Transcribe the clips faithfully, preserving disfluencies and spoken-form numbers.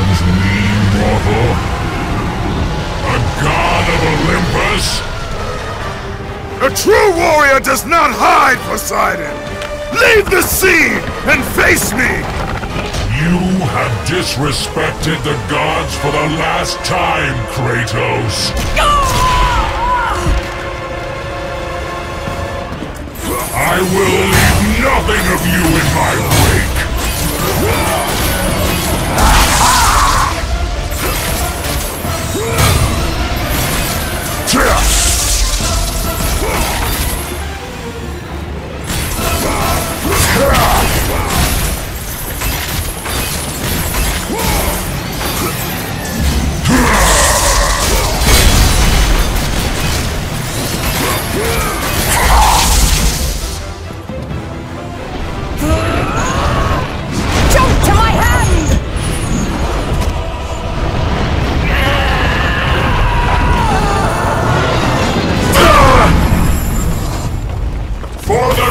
Heaven's name, mortal? A god of Olympus? A true warrior does not hide, Poseidon! Leave the scene and face me! You have disrespected the gods for the last time, Kratos! I will leave nothing of you in my wake!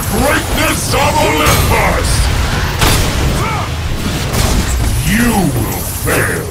Greatness of Olympus! You will fail!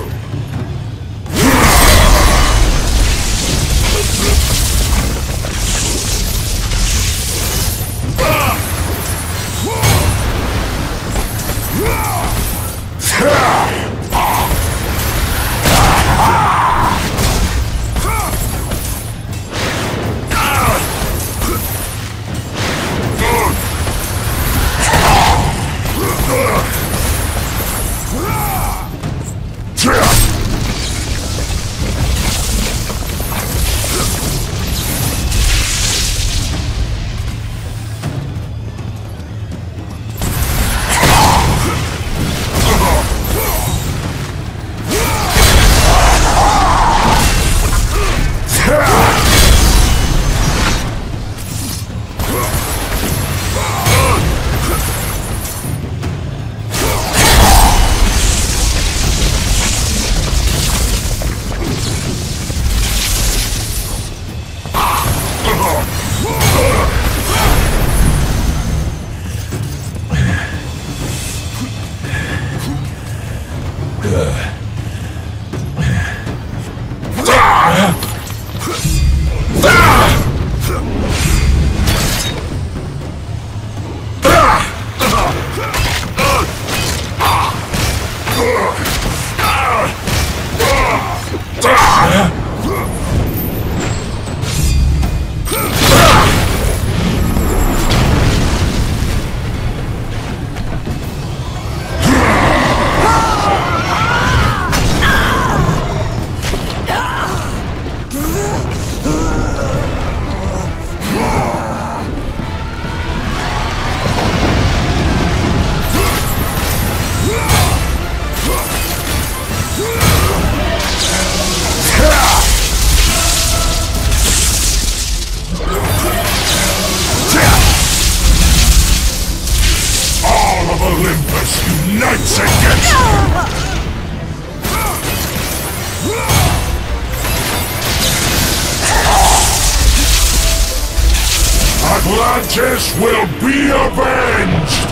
Unites against you! Atlantis will be avenged!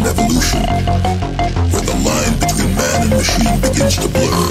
Evolution, where the line between man and machine begins to blur.